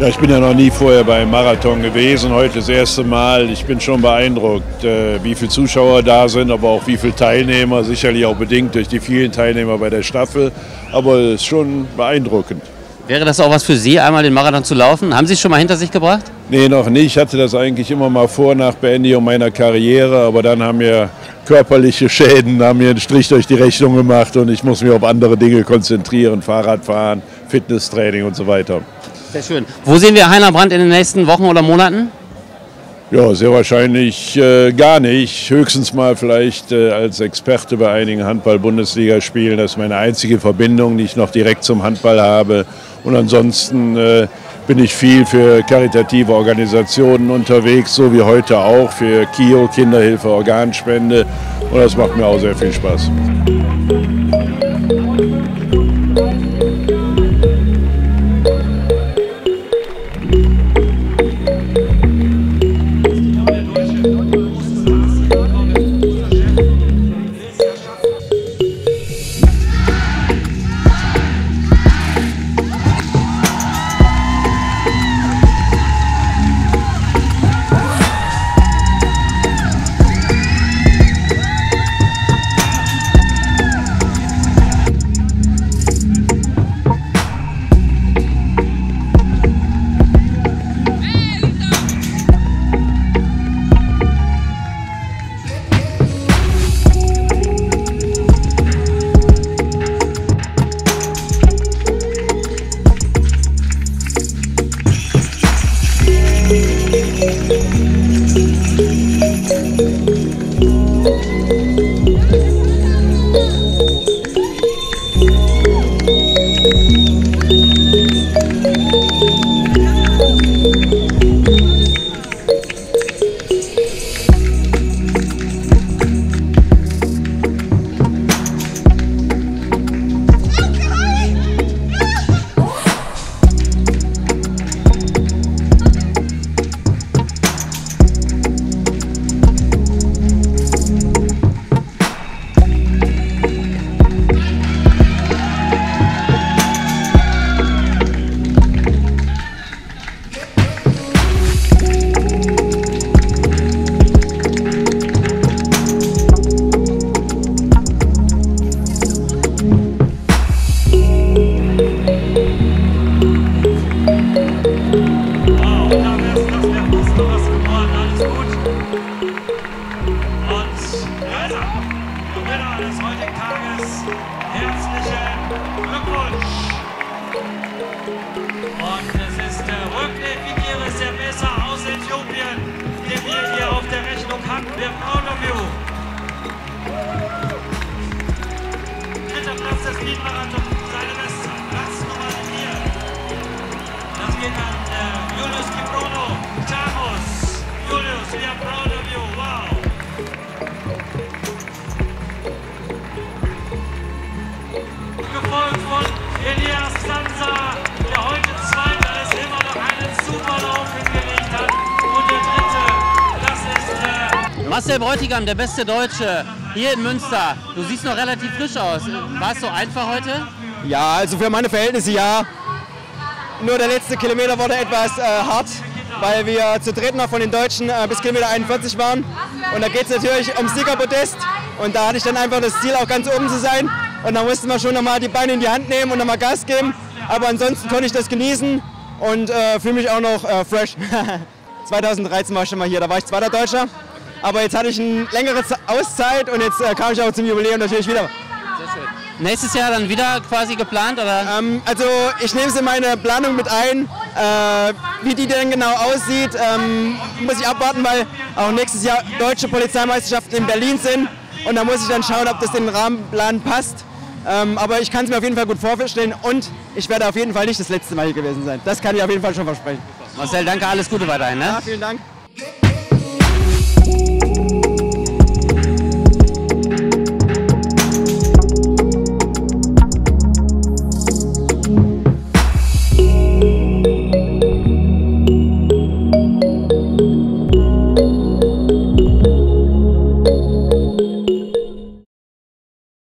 Ja, ich bin ja noch nie vorher beim Marathon gewesen, heute das erste Mal. Ich bin schon beeindruckt, wie viele Zuschauer da sind, aber auch wie viele Teilnehmer, sicherlich auch bedingt durch die vielen Teilnehmer bei der Staffel. Aber es ist schon beeindruckend. Wäre das auch was für Sie, einmal den Marathon zu laufen? Haben Sie es schon mal hinter sich gebracht? Nee, noch nicht. Ich hatte das eigentlich immer mal vor, nach Beendigung meiner Karriere. Aber dann haben mir körperliche Schäden, haben mir einen Strich durch die Rechnung gemacht. Und ich muss mich auf andere Dinge konzentrieren. Fahrradfahren, Fitnesstraining und so weiter. Sehr schön. Wo sehen wir Heiner Brand in den nächsten Wochen oder Monaten? Ja, sehr wahrscheinlich gar nicht. Höchstens mal vielleicht als Experte bei einigen Handball-Bundesligaspielen. Das ist meine einzige Verbindung, die ich noch direkt zum Handball habe. Und ansonsten bin ich viel für karitative Organisationen unterwegs, so wie heute auch für KIO, Kinderhilfe, Organspende. Und das macht mir auch sehr viel Spaß. Marcel Bräutigam, der beste Deutsche hier in Münster. Du siehst noch relativ frisch aus. War es so einfach heute? Ja, also für meine Verhältnisse ja. Nur der letzte Kilometer wurde etwas hart, weil wir zu dritt noch von den Deutschen bis Kilometer 41 waren. Und da geht es natürlich ums Siegerpodest. Und da hatte ich dann einfach das Ziel, auch ganz oben zu sein. Und da mussten wir schon nochmal die Beine in die Hand nehmen und nochmal Gas geben. Aber ansonsten konnte ich das genießen und fühle mich auch noch fresh. 2013 war ich schon mal hier, da war ich zweiter Deutscher. Aber jetzt hatte ich eine längere Auszeit und jetzt kam ich auch zum Jubiläum natürlich wieder. Sehr schön. Nächstes Jahr dann wieder quasi geplant, oder? Also ich nehme es in meine Planung mit ein. Wie die denn genau aussieht, muss ich abwarten, weil auch nächstes Jahr deutsche Polizeimeisterschaften in Berlin sind. Und da muss ich dann schauen, ob das in den Rahmenplan passt. Aber ich kann es mir auf jeden Fall gut vorstellen und ich werde auf jeden Fall nicht das letzte Mal hier gewesen sein. Das kann ich auf jeden Fall schon versprechen. Marcel, danke, alles Gute weiterhin. Ne? Ja, vielen Dank.